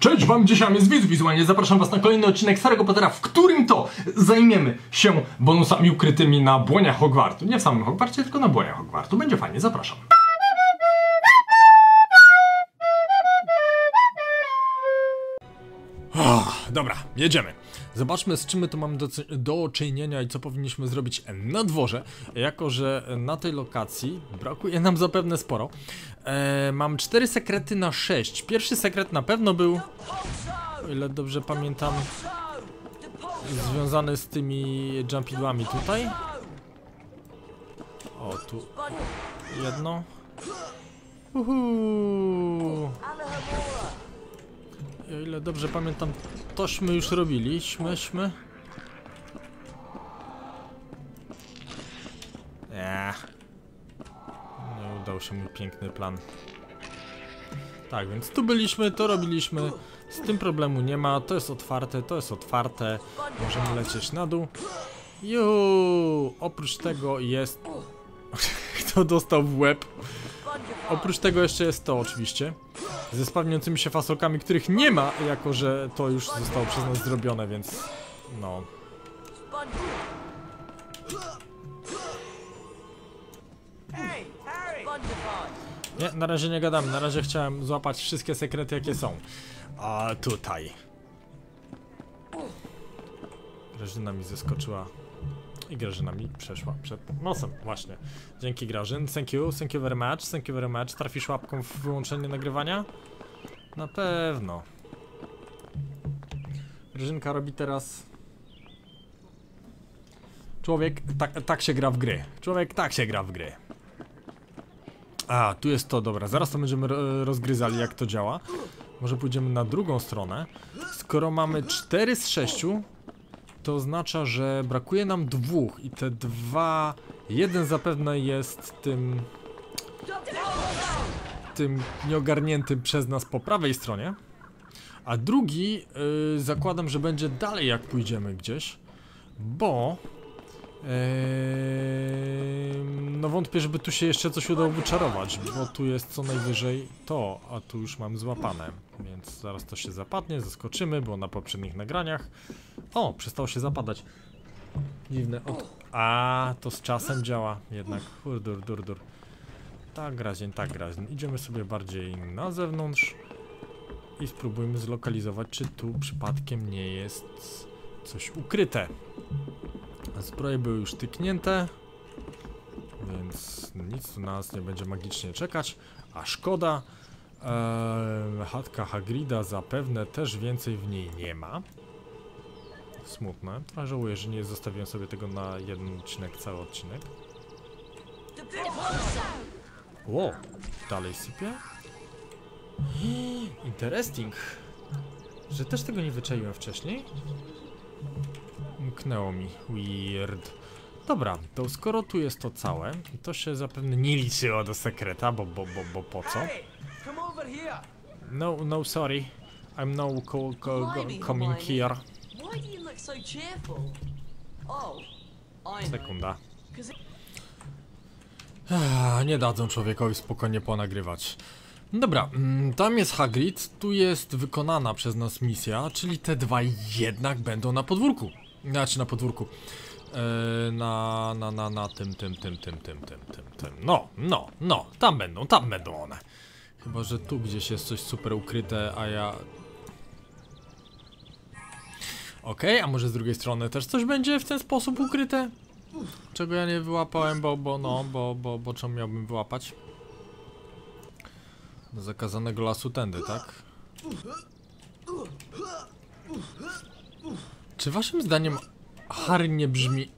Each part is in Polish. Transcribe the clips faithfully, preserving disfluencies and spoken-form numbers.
Cześć wam, dzisiaj jest Wizzu, wizualnie zapraszam was na kolejny odcinek Harry'ego Pottera, w którym to zajmiemy się bonusami ukrytymi na błoniach Hogwartu. Nie w samym Hogwarcie, tylko na błoniach Hogwartu. Będzie fajnie, zapraszam. Oh, dobra, jedziemy. Zobaczmy, z czym my tu mamy do, do czynienia i co powinniśmy zrobić na dworze. Jako że na tej lokacji brakuje nam zapewne sporo. e, Mam cztery sekrety na sześć. Pierwszy sekret na pewno był, o ile dobrze pamiętam, związany z tymi jumpidłami tutaj. O, tu jedno. Uhu. O ile dobrze pamiętam, tośmy już robiliśmy. Eee. Nie udał się mój piękny plan. Tak, więc tu byliśmy, to robiliśmy. Z tym problemu nie ma. To jest otwarte, to jest otwarte. Możemy lecieć na dół. Juuu. Oprócz tego jest... Kto dostał w łeb? Oprócz tego jeszcze jest to oczywiście. Ze spawniącymi się fasolkami, których nie ma, jako że to już zostało przez nas zrobione, więc no. Nie, na razie nie gadam, na razie chciałem złapać wszystkie sekrety, jakie są. A tutaj Grażyna mi zeskoczyła i Grażyna mi przeszła przed nosem, właśnie. Dzięki Grażyn, thank you, thank you very much, thank you very much. Trafisz łapką w wyłączenie nagrywania? Na pewno. Grażynka robi teraz... Człowiek, tak, tak się gra w gry. Człowiek, tak się gra w gry. A, tu jest to, dobra, zaraz to będziemy rozgryzali, jak to działa. Może pójdziemy na drugą stronę. Skoro mamy cztery z sześciu, to oznacza, że brakuje nam dwóch i te dwa... Jeden zapewne jest tym... Tym nieogarniętym przez nas po prawej stronie. A drugi yy, zakładam, że będzie dalej, jak pójdziemy gdzieś. Bo... Yy, no wątpię, żeby tu się jeszcze coś udało wyczarować, bo tu jest co najwyżej to, a tu już mam złapane. Więc zaraz to się zapadnie, zaskoczymy, bo na poprzednich nagraniach... O, przestało się zapadać. Dziwne od... A, to z czasem działa jednak. Dur, dur, dur. Tak graźnie, tak graźnie. Idziemy sobie bardziej na zewnątrz i spróbujmy zlokalizować, czy tu przypadkiem nie jest coś ukryte. Zbroje były już tyknięte, więc nic tu nas nie będzie magicznie czekać, a szkoda. Eee, chatka Hagrida zapewne też więcej w niej nie ma. Smutne, a żałuję, że nie zostawiłem sobie tego na jeden odcinek, cały odcinek. Wow, dalej sypie? Interesting, że też tego nie wyczaiłem wcześniej. Umknęło mi, weird. Dobra, to skoro tu jest to całe, to się zapewne nie liczyło do sekreta, bo, bo, bo, bo po co? No, no, sorry. I'm no co, co, coming here. Sekunda. Nie dadzą człowiekowi spokojnie ponagrywać. Dobra, tam jest Hagrid, tu jest wykonana przez nas misja, czyli te dwa jednak będą na podwórku. Znaczy na podwórku. Na, na, na, na tym, tym, tym, tym, tym, tym, tym, tym. No, no, no, tam będą, tam będą one. Chyba że tu gdzieś jest coś super ukryte, a ja... Okej, okay, a może z drugiej strony też coś będzie w ten sposób ukryte? Czego ja nie wyłapałem, bo, bo no, bo, bo, bo czemu miałbym wyłapać? Do zakazanego lasu tędy, tak? Czy waszym zdaniem Harry nie brzmi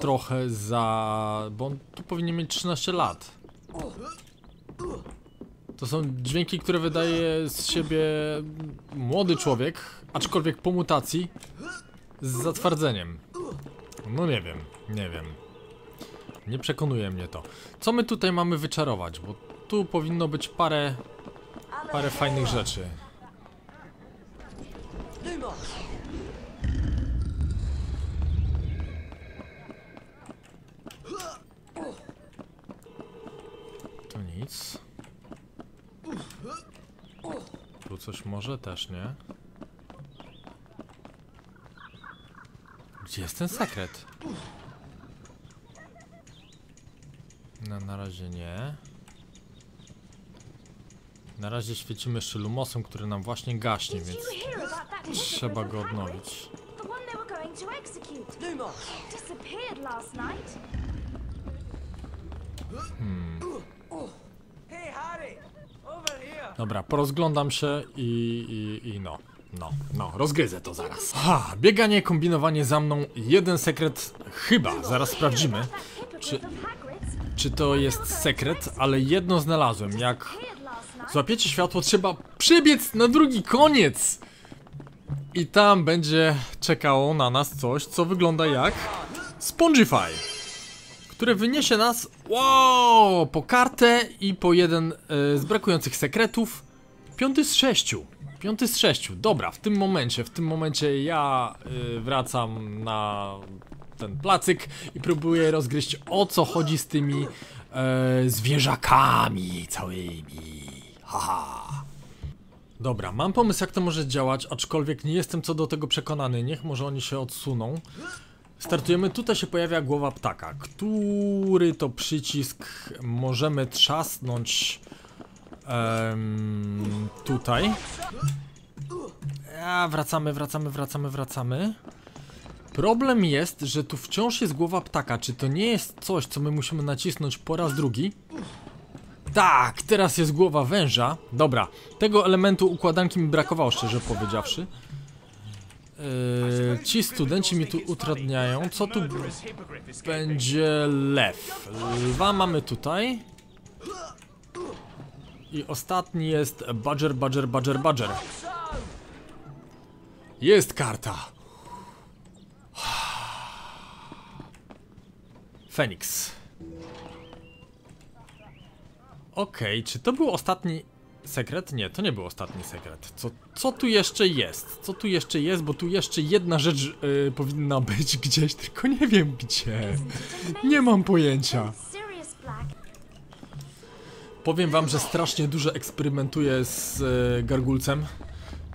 trochę za... Bo on tu powinien mieć trzynaście lat. To są dźwięki, które wydaje z siebie młody człowiek, aczkolwiek po mutacji z zatwardzeniem. No nie wiem, nie wiem. Nie przekonuje mnie to. Co my tutaj mamy wyczarować? Bo tu powinno być parę... Parę fajnych rzeczy. coś może też, nie? Gdzie jest ten sekret? No, na razie nie. Na razie świecimy jeszcze Lumosem, który nam właśnie gaśnie, więc trzeba go odnowić. Hmm. Dobra, porozglądam się i, i, i no, no, no, rozgryzę to zaraz. Ha, bieganie, kombinowanie za mną, jeden sekret chyba, zaraz sprawdzimy, czy, czy to jest sekret, ale jedno znalazłem, jak złapiecie światło, trzeba przebiec na drugi koniec i tam będzie czekało na nas coś, co wygląda jak Spongify, które wyniesie nas, wow, po kartę i po jeden y, z brakujących sekretów. Piąty z sześciu. Piąty z sześciu. Dobra, w tym momencie, w tym momencie ja y, wracam na ten placyk i próbuję rozgryźć, o co chodzi z tymi y, zwierzakami całymi. Haha. Dobra, mam pomysł, jak to może działać, aczkolwiek nie jestem co do tego przekonany. Niech może oni się odsuną. Startujemy, tutaj się pojawia głowa ptaka. Który to przycisk możemy trzasnąć em, tutaj. A, wracamy, wracamy, wracamy, wracamy. Problem jest, że tu wciąż jest głowa ptaka. Czy to nie jest coś, co my musimy nacisnąć po raz drugi? Tak, teraz jest głowa węża. Dobra, tego elementu układanki mi brakowało, szczerze powiedziawszy. Yy, ci studenci mi tu utrudniają. Co tu będzie? Lew. Lwa mamy tutaj. I ostatni jest badger, badger, badger, badger. Jest karta. Feniks. Okej, okay, czy to był ostatni sekret? Nie, to nie był ostatni sekret. Co, co tu jeszcze jest? Co tu jeszcze jest? Bo tu jeszcze jedna rzecz yy, powinna być gdzieś, tylko nie wiem gdzie. Nie mam pojęcia. Powiem wam, że strasznie dużo eksperymentuję z yy, gargulcem,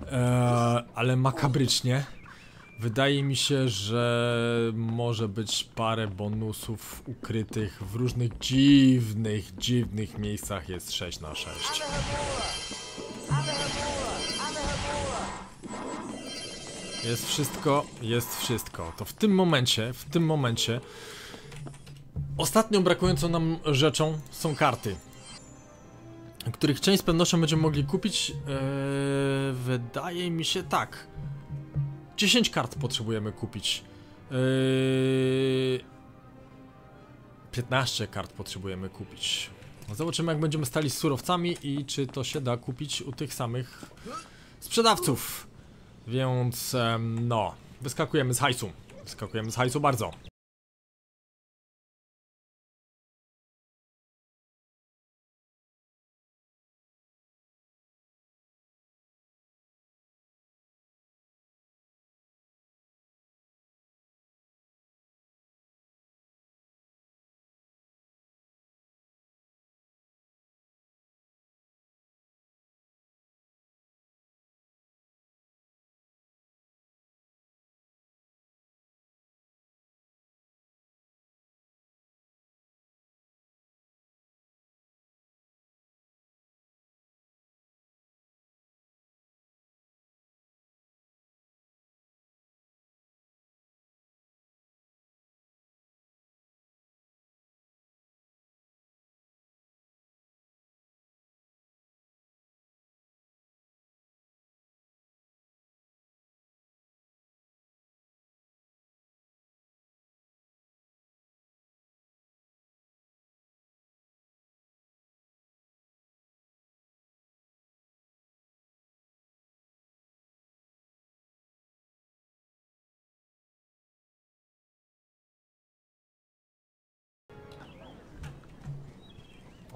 yy, ale makabrycznie. Wydaje mi się, że może być parę bonusów ukrytych w różnych dziwnych, dziwnych miejscach. Jest sześć na sześć. Jest wszystko, jest wszystko. To w tym momencie, w tym momencie ostatnią brakującą nam rzeczą są karty, których część z pewnością będziemy mogli kupić. Eee, wydaje mi się tak. dziesięć kart potrzebujemy kupić. Yy... piętnaście kart potrzebujemy kupić. Zobaczymy, jak będziemy stali z surowcami i czy to się da kupić u tych samych sprzedawców. Więc no, wyskakujemy z hajsu. Wyskakujemy z hajsu bardzo.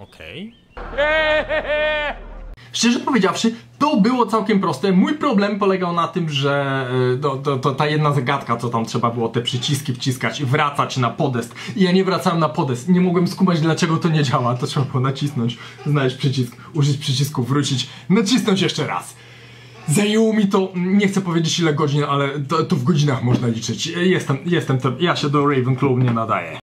Okej. Okay. Szczerze powiedziawszy, to było całkiem proste. Mój problem polegał na tym, że to, to, to ta jedna zagadka, co tam trzeba było te przyciski wciskać i wracać na podest. I ja nie wracałem na podest. Nie mogłem skumać, dlaczego to nie działa. To trzeba było nacisnąć, znaleźć przycisk, użyć przycisku, wrócić, nacisnąć jeszcze raz. Zajęło mi to, nie chcę powiedzieć ile godzin, ale to, to w godzinach można liczyć. Jestem, jestem, ja się do Ravenclaw nie nadaję.